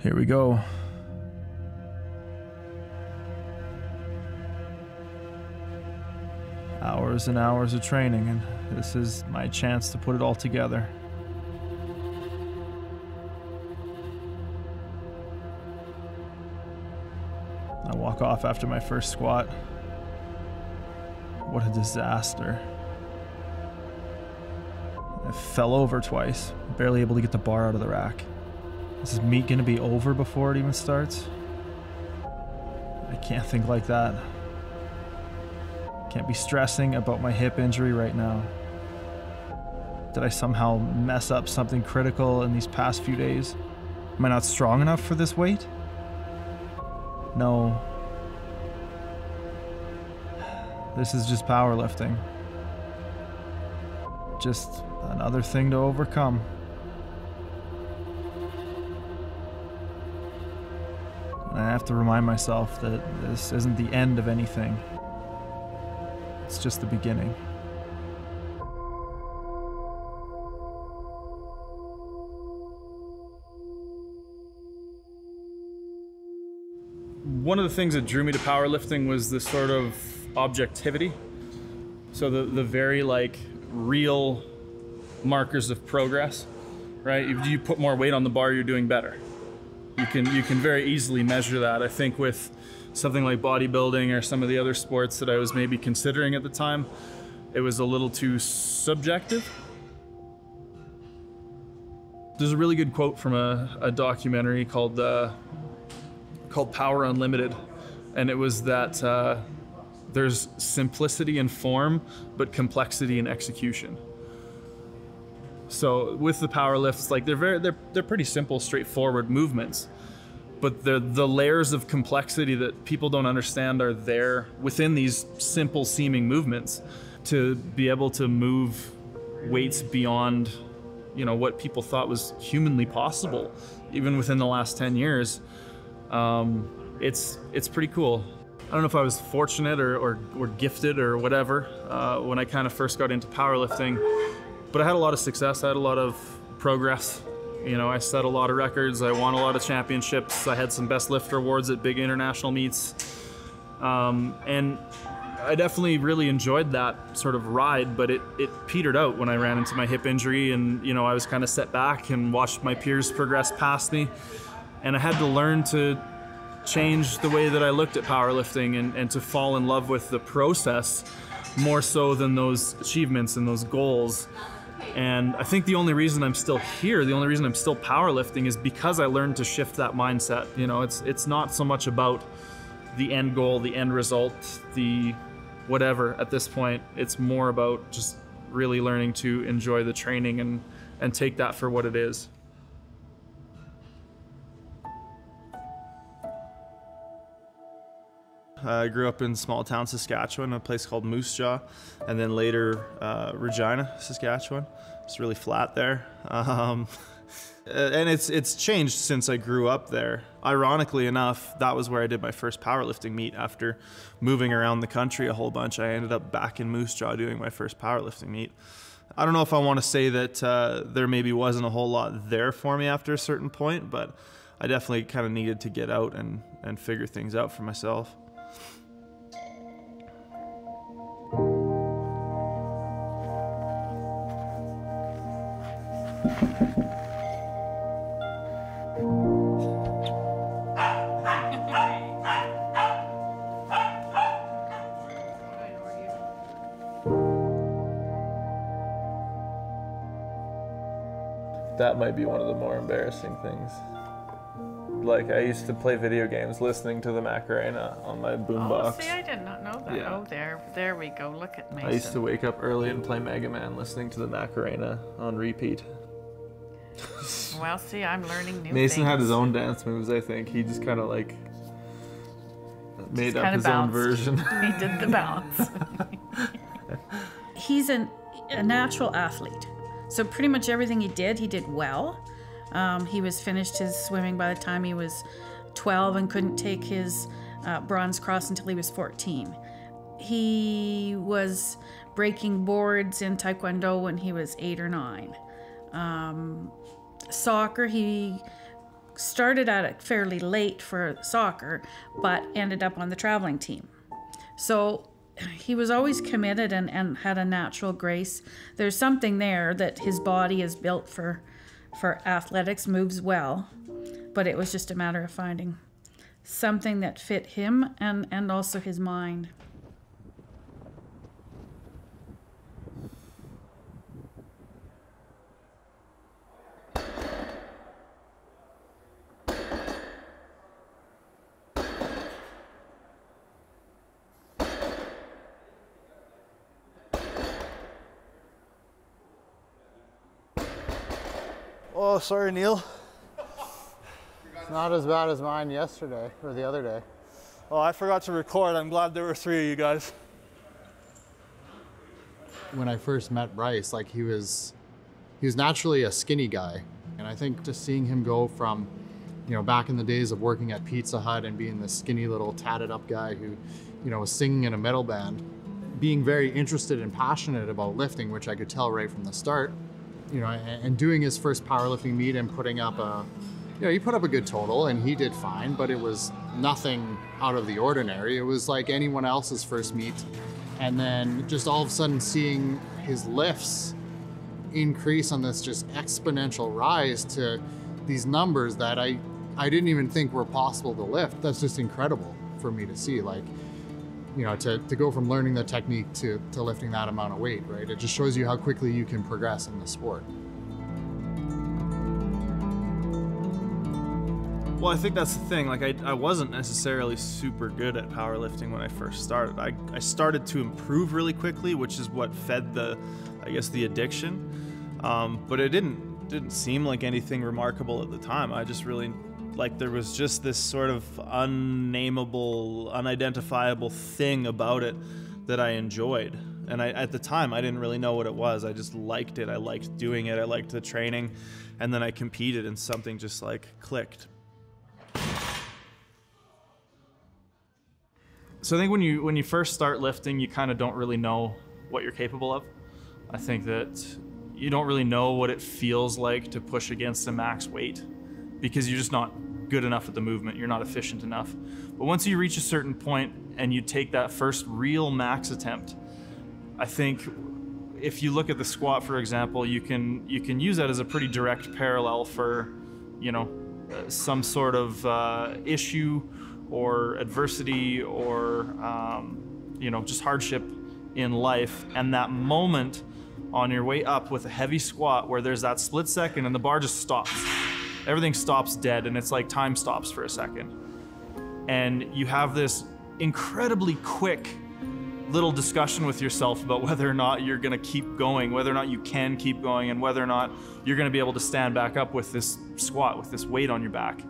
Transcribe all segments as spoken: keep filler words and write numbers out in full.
Here we go. Hours and hours of training, and this is my chance to put it all together. I walk off after my first squat. What a disaster. I fell over twice, barely able to get the bar out of the rack. Is this meet gonna be over before it even starts? I can't think like that. Can't be stressing about my hip injury right now. Did I somehow mess up something critical in these past few days? Am I not strong enough for this weight? No. This is just powerlifting. Just another thing to overcome. And I have to remind myself that this isn't the end of anything. It's just the beginning. One of the things that drew me to powerlifting was this sort of objectivity. So the, the very like real markers of progress, right? If you put more weight on the bar, you're doing better. You can, you can very easily measure that. I think with something like bodybuilding or some of the other sports that I was maybe considering at the time, it was a little too subjective. There's a really good quote from a, a documentary called uh, called Power Unlimited, and it was that uh, there's simplicity in form, but complexity in execution. So with the power lifts, like they're very they're they're pretty simple, straightforward movements. But the, the layers of complexity that people don't understand are there within these simple seeming movements to be able to move weights beyond, you know, what people thought was humanly possible, even within the last ten years. Um, it's, it's pretty cool. I don't know if I was fortunate or, or, or gifted or whatever uh, when I kind of first got into powerlifting, but I had a lot of success, I had a lot of progress. You know, I set a lot of records, I won a lot of championships, I had some best lifter awards at big international meets. Um, and I definitely really enjoyed that sort of ride, but it, it petered out when I ran into my hip injury and, you know, I was kind of set back and watched my peers progress past me. And I had to learn to change the way that I looked at powerlifting and, and to fall in love with the process more so than those achievements and those goals. And I think the only reason I'm still here, the only reason I'm still powerlifting is because I learned to shift that mindset. You know, it's it's not so much about the end goal, the end result, the whatever at this point. It's more about just really learning to enjoy the training and, and take that for what it is. I grew up in small town Saskatchewan, a place called Moose Jaw, and then later uh, Regina, Saskatchewan. It's really flat there, um, and it's it's changed since I grew up there. Ironically enough, that was where I did my first powerlifting meet. After moving around the country a whole bunch, I ended up back in Moose Jaw doing my first powerlifting meet. I don't know if I want to say that uh, there maybe wasn't a whole lot there for me after a certain point, but I definitely kind of needed to get out and and figure things out for myself. That might be one of the more embarrassing things. Like, I used to play video games listening to the Macarena on my boombox. Oh, see, I did not know that. Yeah. Oh, there, there we go. Look at Mason. I used to wake up early and play Mega Man listening to the Macarena on repeat. Well, see, I'm learning new Mason things. Mason had his own dance moves, I think. He just kind of, like, made just up his bounced. Own version. He did the bounce. He's an, a natural athlete. So pretty much everything he did, he did well. Um, he was finished his swimming by the time he was twelve and couldn't take his uh, bronze cross until he was fourteen. he was breaking boards in Taekwondo when he was eight or nine. Um, soccer, he started at it fairly late for soccer, but ended up on the traveling team. So he was always committed and, and had a natural grace. There's something there that his body is built for, for athletics, moves well, but it was just a matter of finding something that fit him and, and also his mind. Oh, sorry, Neil. It's not as bad as mine yesterday or the other day. Oh, I forgot to record. I'm glad there were three of you guys. When I first met Bryce, like he was, he was naturally a skinny guy. And I think just seeing him go from, you know, back in the days of working at Pizza Hut and being this skinny little tatted up guy who, you know, was singing in a metal band, being very interested and passionate about lifting, which I could tell right from the start. You know, and doing his first powerlifting meet and putting up a, you know, he put up a good total and he did fine, but it was nothing out of the ordinary. It was like anyone else's first meet. And then just all of a sudden seeing his lifts increase on this just exponential rise to these numbers that I, I didn't even think were possible to lift. That's just incredible for me to see. Like, you know, to, to go from learning the technique to, to lifting that amount of weight, right? It just shows you how quickly you can progress in the sport. Well, I think that's the thing. Like, I, I wasn't necessarily super good at powerlifting when I first started. I, I started to improve really quickly, which is what fed the, I guess, the addiction. Um, but it didn't, didn't seem like anything remarkable at the time. I just really... Like there was just this sort of unnameable, unidentifiable thing about it that I enjoyed. And I, at the time, I didn't really know what it was. I just liked it. I liked doing it. I liked the training. And then I competed and something just like clicked. So I think when you, when you first start lifting, you kind of don't really know what you're capable of. I think that you don't really know what it feels like to push against a max weight, because you're just not good enough at the movement, you're not efficient enough. But once you reach a certain point and you take that first real max attempt, I think if you look at the squat, for example, you can you can use that as a pretty direct parallel for, you know, some sort of uh, issue or adversity or, um, you know, just hardship in life. And that moment on your way up with a heavy squat where there's that split second and the bar just stops. Everything stops dead and it's like time stops for a second. And you have this incredibly quick little discussion with yourself about whether or not you're gonna keep going, whether or not you can keep going, and whether or not you're gonna be able to stand back up with this squat, with this weight on your back.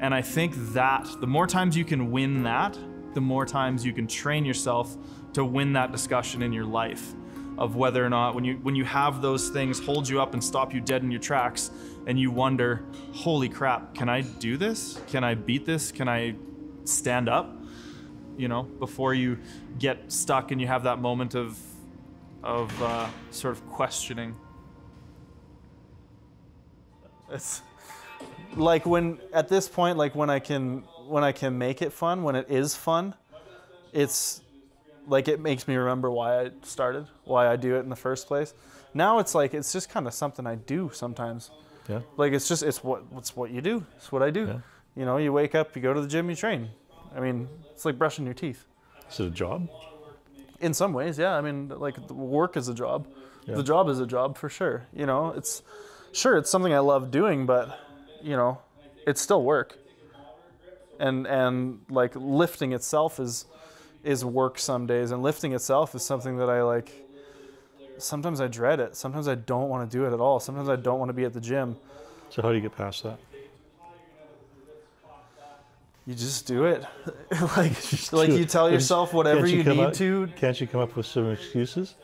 And I think that the more times you can win that, the more times you can train yourself to win that discussion in your life of whether or not when you, when you have those things hold you up and stop you dead in your tracks, and you wonder, holy crap, can I do this? Can I beat this? Can I stand up? You know, before you get stuck and you have that moment of, of uh, sort of questioning. It's like when, at this point, like when I can, when I can make it fun, when it is fun, it's like it makes me remember why I started, why I do it in the first place. Now it's like, it's just kind of something I do sometimes. Yeah. Like it's just, it's what, it's what you do. It's what I do. Yeah. You know, you wake up, you go to the gym, you train. I mean, it's like brushing your teeth. Is it a job? In some ways, yeah. I mean, like work is a job. Yeah. The job is a job for sure. You know, it's, sure, it's something I love doing, but you know, it's still work. And, and like lifting itself is, is work some days. And lifting itself is something that I like, sometimes I dread it. Sometimes I don't want to do it at all. Sometimes I don't want to be at the gym. So how do you get past that? You just do it. like just like do you it. tell yourself whatever you, you need up, to. Can't you come up with some excuses?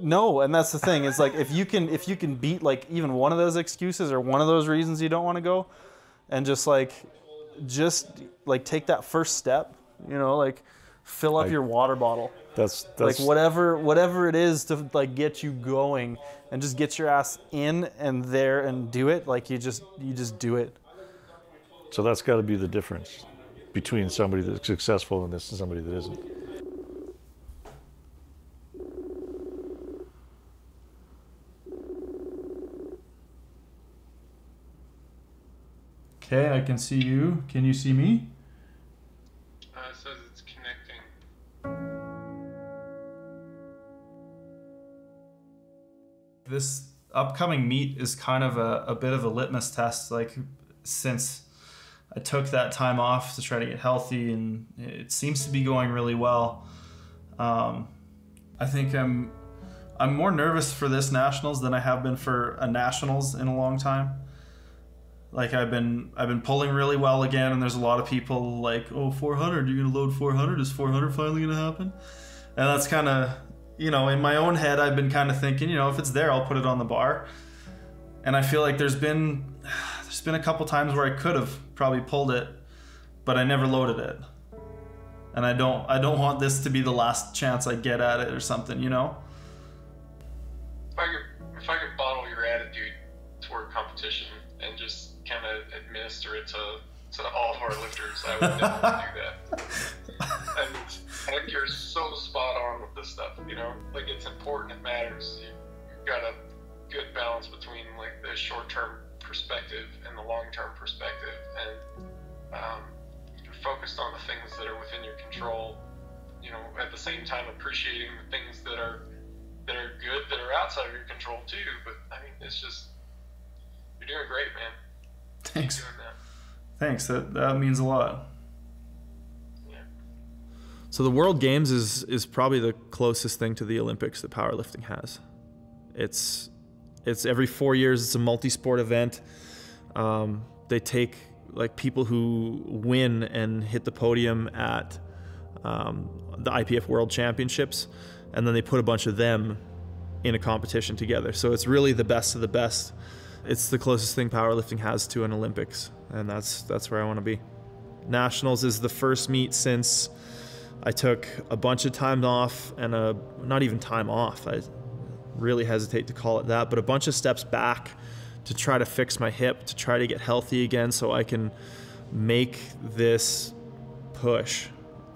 No, and that's the thing. It's like if you can if you can beat like even one of those excuses or one of those reasons you don't want to go, and just like just like take that first step, you know, like fill up like, your water bottle. That's, that's like whatever whatever it is to like get you going, and just get your ass in and there and do it. Like you just you just do it. So that's got to be the difference between somebody that's successful in this and somebody that isn't. Okay, I can see you. Can you see me? Uh, it says it's connecting. This upcoming meet is kind of a, a bit of a litmus test. Like, since I took that time off to try to get healthy, and it seems to be going really well. Um, I think I'm I'm more nervous for this nationals than I have been for a nationals in a long time. Like I've been, I've been pulling really well again, and there's a lot of people like, oh, four hundred, you're gonna load four hundred? Is four hundred finally gonna happen? And that's kind of, you know, in my own head, I've been kind of thinking, you know, if it's there, I'll put it on the bar. And I feel like there's been, there's been a couple times where I could have probably pulled it, but I never loaded it. And I don't, I don't want this to be the last chance I get at it or something, you know? If I could, if I could bottle your attitude toward competition and just kind of administer it to, to all of our lifters, I would never do that. And I think you're so spot on with this stuff, you know? Like, it's important, it matters. You, you've got a good balance between, like, the short-term perspective and the long-term perspective. And um, you're focused on the things that are within your control, you know, at the same time appreciating the things that are, that are good, that are outside of your control, too. But, I mean, it's just, you're doing great, man. Thanks. Thanks. That that means a lot. Yeah. So the World Games is is probably the closest thing to the Olympics that powerlifting has. It's it's every four years. It's a multi-sport event. Um, they take like people who win and hit the podium at um, the I P F World Championships, and then they put a bunch of them in a competition together. So it's really the best of the best. It's the closest thing powerlifting has to an Olympics, and that's that's where I want to be. Nationals is the first meet since I took a bunch of time off, and a, not even time off, I really hesitate to call it that, but a bunch of steps back to try to fix my hip, to try to get healthy again so I can make this push.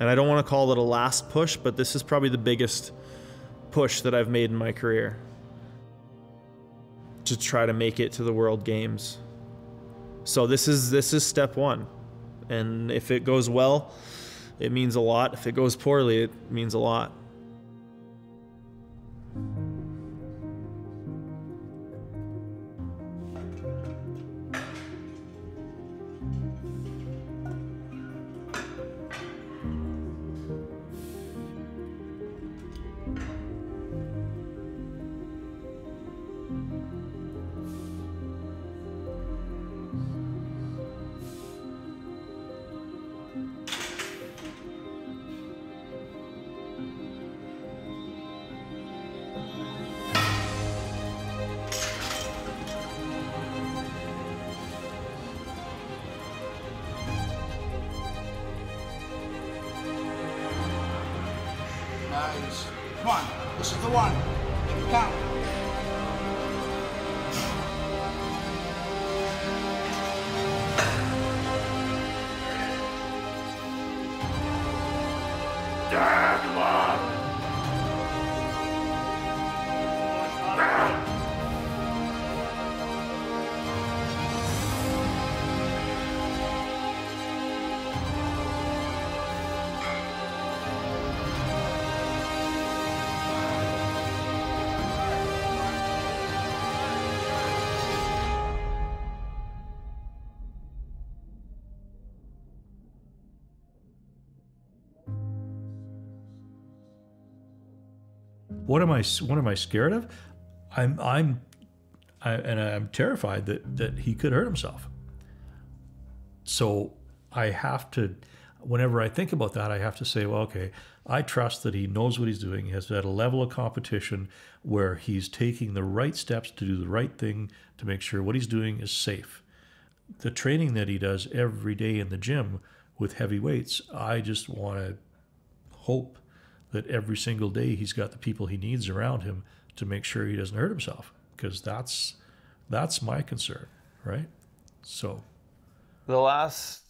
And I don't want to call it a last push, but this is probably the biggest push that I've made in my career, to try to make it to the World Games. So this is this is step one. And if it goes well, it means a lot. If it goes poorly, it means a lot. One. This is the one. Count. Dead one. What am I? What am I scared of? I'm, I'm, I, and I'm terrified that that he could hurt himself. So I have to, whenever I think about that, I have to say, well, okay, I trust that he knows what he's doing. He has at a level of competition where he's taking the right steps to do the right thing to make sure what he's doing is safe. The training that he does every day in the gym with heavy weights, I just want to hope that every single day he's got the people he needs around him to make sure he doesn't hurt himself, because that's that's my concern, right? So the last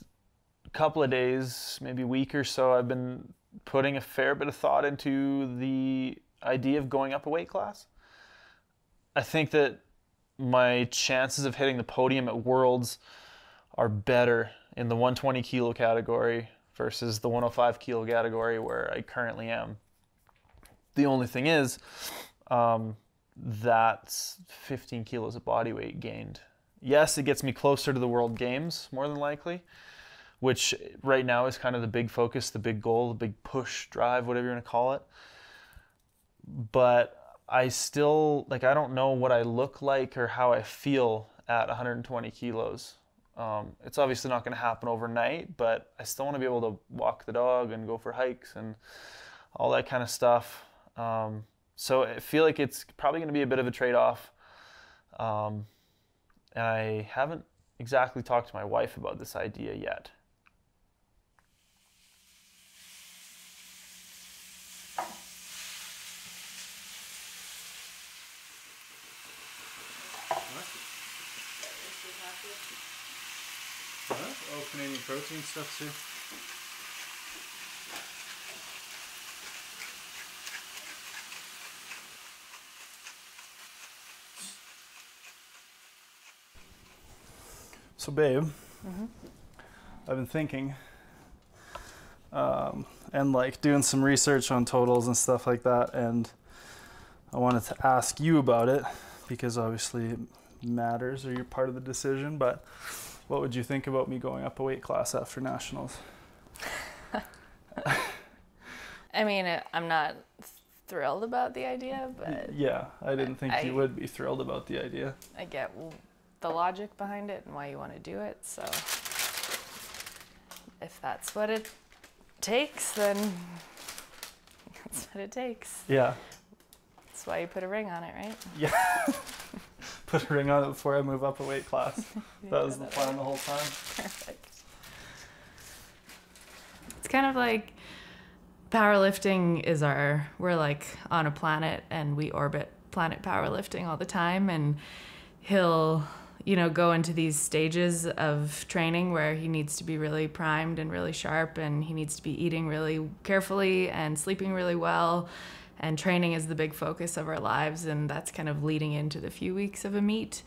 couple of days, maybe a week or so, I've been putting a fair bit of thought into the idea of going up a weight class. I think that my chances of hitting the podium at Worlds are better in the one twenty kilo category versus the one oh five kilo category where I currently am. The only thing is, um, that's fifteen kilos of body weight gained. Yes, it gets me closer to the World Games, more than likely, which right now is kind of the big focus, the big goal, the big push, drive, whatever you want to call it. But I still, like, I don't know what I look like or how I feel at one hundred twenty kilos. Um, it's obviously not going to happen overnight, but I still want to be able to walk the dog and go for hikes and all that kind of stuff. Um, so I feel like it's probably going to be a bit of a trade-off. Um, and I haven't exactly talked to my wife about this idea yet. Canadian protein stuff too. So, babe, mm-hmm. I've been thinking um, and like doing some research on totals and stuff like that, and I wanted to ask you about it because obviously it matters, or you're part of the decision, but. What would you think about me going up a weight class after nationals? I mean, I'm not thrilled about the idea, but... Yeah, I didn't think I, you would be thrilled about the idea. I get the logic behind it and why you want to do it, so... If that's what it takes, then that's what it takes. Yeah. That's why you put a ring on it, right? Yeah. Put a ring on it before I move up a weight class. Yeah, that was the plan the whole time. Perfect. It's kind of like powerlifting is our, we're like on a planet and we orbit planet powerlifting all the time, and he'll, you know, go into these stages of training where he needs to be really primed and really sharp, and he needs to be eating really carefully and sleeping really well. And training is the big focus of our lives, and that's kind of leading into the few weeks of a meet.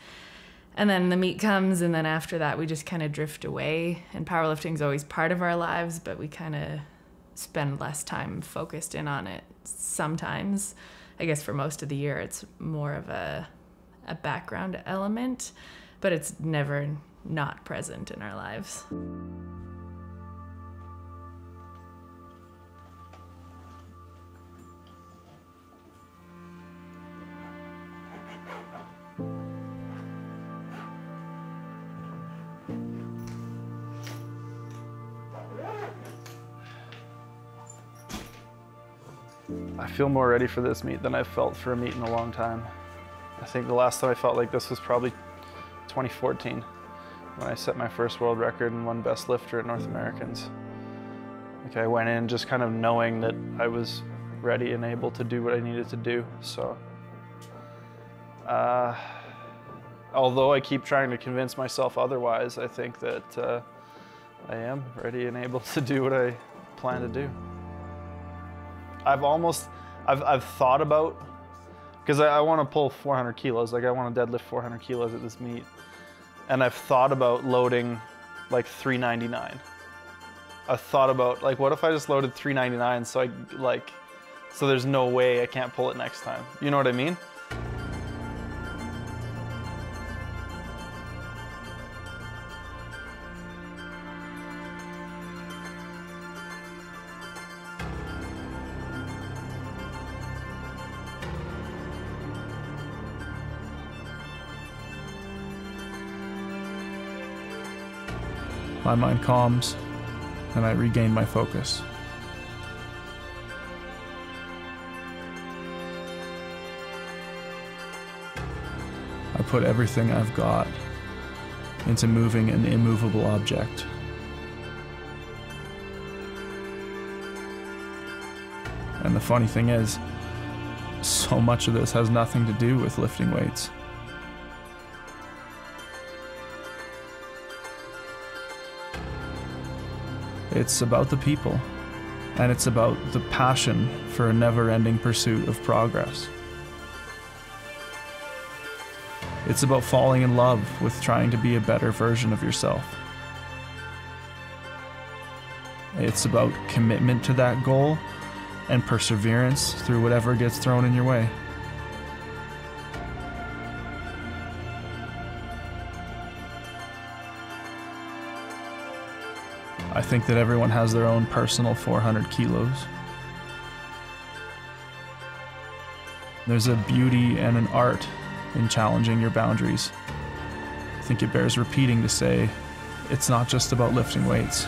And then the meet comes, and then after that we just kind of drift away, and powerlifting is always part of our lives, but we kind of spend less time focused in on it sometimes. I guess for most of the year it's more of a, a background element, but it's never not present in our lives. I feel more ready for this meet than I've felt for a meet in a long time. I think the last time I felt like this was probably twenty fourteen, when I set my first world record and won best lifter at North Americans. Like, I went in just kind of knowing that I was ready and able to do what I needed to do. So, uh, although I keep trying to convince myself otherwise, I think that uh, I am ready and able to do what I plan to do. I've almost, I've, I've thought about, because I, I want to pull four hundred kilos, like I want to deadlift four hundred kilos at this meet. And I've thought about loading like three ninety-nine. I've thought about, like, what if I just loaded three ninety-nine so I, like, so there's no way I can't pull it next time. You know what I mean? My mind calms, and I regain my focus. I put everything I've got into moving an immovable object. And the funny thing is, so much of this has nothing to do with lifting weights. It's about the people, and it's about the passion for a never-ending pursuit of progress. It's about falling in love with trying to be a better version of yourself. It's about commitment to that goal and perseverance through whatever gets thrown in your way. I think that everyone has their own personal four hundred kilos. There's a beauty and an art in challenging your boundaries. I think it bears repeating to say, it's not just about lifting weights.